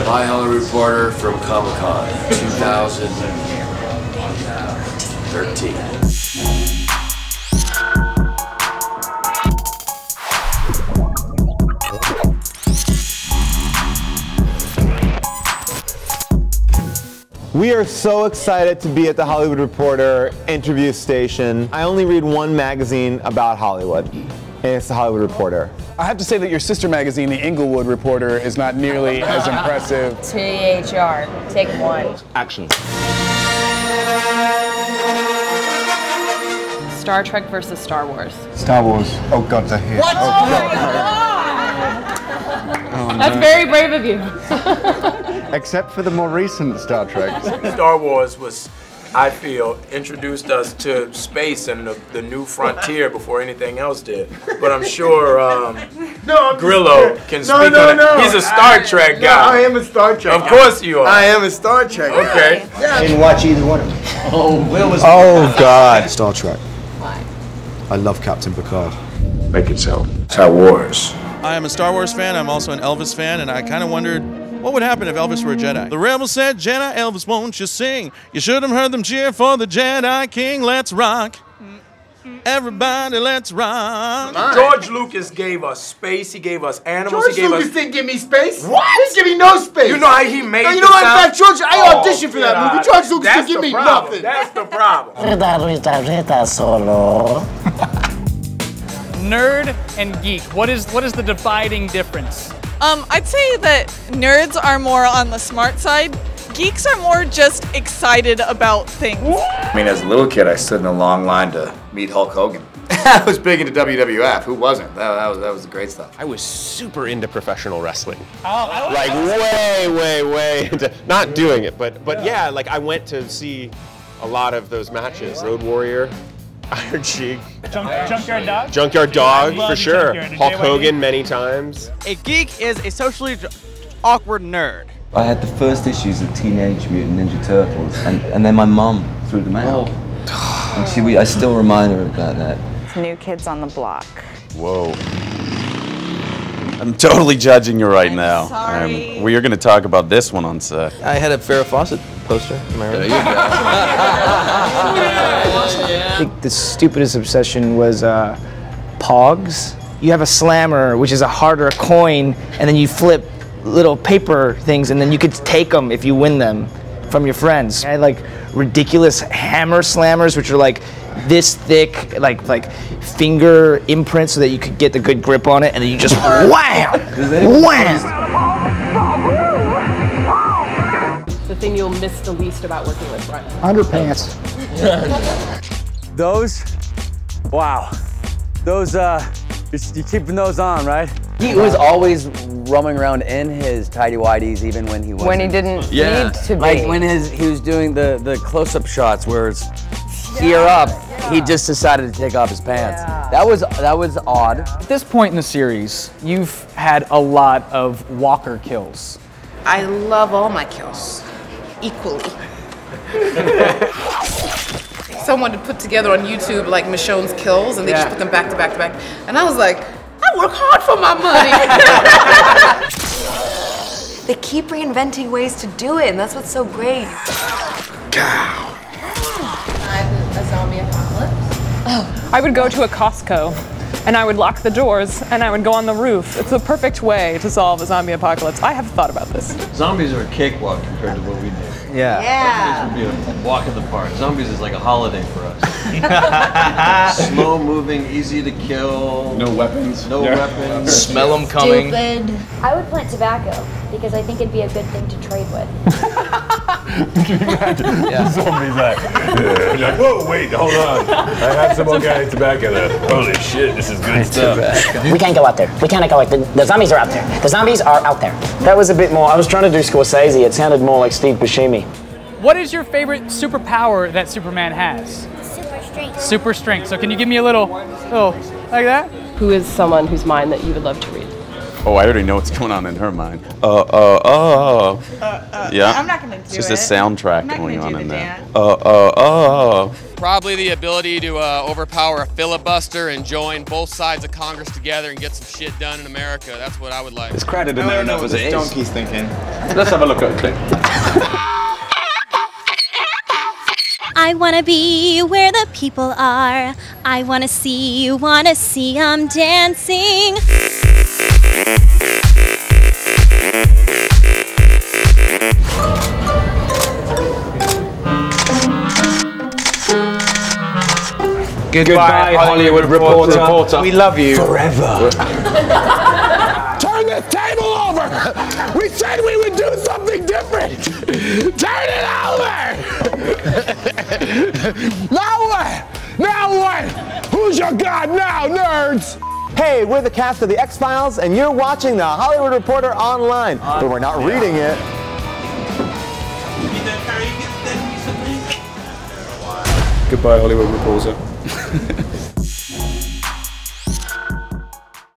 with. Hollywood Reporter from Comic-Con 2013. We are so excited to be at the Hollywood Reporter interview station. I only read one magazine about Hollywood, and it's the Hollywood Reporter. I have to say that your sister magazine, the Inglewood Reporter, is not nearly as impressive. THR, take one. Action. Star Trek versus Star Wars. Star Wars. Oh God, they're here. What? Oh my God! Oh, no. That's very brave of you. Except for the more recent Star Trek. Star Wars was, I feel, introduced us to space and the new frontier before anything else did. But I'm sure Grillo can speak on it. No. He's a Star Trek guy. I am a Star Trek guy. Of course you are. I am a Star Trek guy. Okay. Yeah. I didn't watch either one of them. Oh, Will was... Oh, God. Star Trek. Why? I love Captain Picard. Make it so. Star Wars. I am a Star Wars fan. I'm also an Elvis fan, and I kind of wondered, what would happen if Elvis were a Jedi? The rebels said, Jedi, Elvis, won't you sing? You should have heard them cheer for the Jedi King. Let's rock. Everybody, let's rock. Right. George Lucas gave us space. He gave us animals. George Lucas didn't give me space. What? He didn't give me no space. You know how he made it. You know what? In fact, George, I auditioned for that movie. George Lucas didn't give me nothing. That's the problem. Nerd and geek. What is the dividing difference? I'd say that nerds are more on the smart side. Geeks are more just excited about things. I mean, as a little kid, I stood in a long line to meet Hulk Hogan. I was big into WWF. Who wasn't? That was the great stuff. I was super into professional wrestling. Oh, like way into, not doing it, but yeah, like I went to see a lot of those matches. Road Warrior, Iron Sheik, Junkyard Dog? Junkyard Dog, for sure. Hulk Hogan many times. A geek is a socially awkward nerd. I had the first issues of Teenage Mutant Ninja Turtles, and then my mom threw them out. Oh. And I still remind her about that. It's New Kids on the Block. Whoa. I'm totally judging you right now. Sorry. We are going to talk about this one on set. I had a Farrah Fawcett poster in my room. There you go. I think the stupidest obsession was Pogs. You have a slammer, which is a harder coin, and then you flip little paper things, and then you could take them if you win them from your friends. I had like ridiculous hammer slammers, which are like this thick, like finger imprints, so that you could get the good grip on it, and then you just wham! The thing you'll miss the least about working with Brett. Underpants. You're keeping those on, right? He was always roaming around in his tighty-whities, even when he wasn't. When he didn't need to be. Like when he was doing the close-up shots where it's ear up, he just decided to take off his pants. Yeah. That was odd. At this point in the series, you've had a lot of walker kills. I love all my kills equally. Someone had put together on YouTube like Michonne's kills, and they just put them back to back to back. And I was like, I work hard for my money. They keep reinventing ways to do it, and that's what's so great. Cow. I'm a zombie apocalypse. Oh. I would go to a Costco, and I would lock the doors, and I would go on the roof. It's the perfect way to solve a zombie apocalypse. I have thought about this. Zombies are a cakewalk compared to what we do. Yeah. Zombies would be a walk in the park. Zombies is like a holiday for us. Slow moving, easy to kill. No weapons. No weapons. Smell them coming. Stupid. I would plant tobacco because I think it'd be a good thing to trade with. Zombies like, whoa, wait, hold on. I have some organic tobacco there. Holy shit, this is good stuff. We can't go out there. We can't go out there. The zombies are out there. The zombies are out there. That was a bit more, I was trying to do Scorsese. It sounded more like Steve Buscemi. What is your favorite superpower that Superman has? Super strength. Super strength. So can you give me a little like that? Who is someone whose mind that you would love to read? Oh, I already know what's going on in her mind. Yeah. I'm not gonna do it. It's just a soundtrack going on in there. Probably the ability to overpower a filibuster and join both sides of Congress together and get some shit done in America. That's what I would like. It's crowded in there. I don't know what this donkey's thinking. Let's have a look at a clip. I wanna be where the people are. I wanna see 'em dancing. Goodbye, Hollywood Reporter. We love you forever. Turn the table over. We said we would do something different. Turn it over. Now what? Now what? Who's your god now, nerds? Hey, we're the cast of The X-Files, and you're watching The Hollywood Reporter online, but we're not reading it. Goodbye, Hollywood Reporter.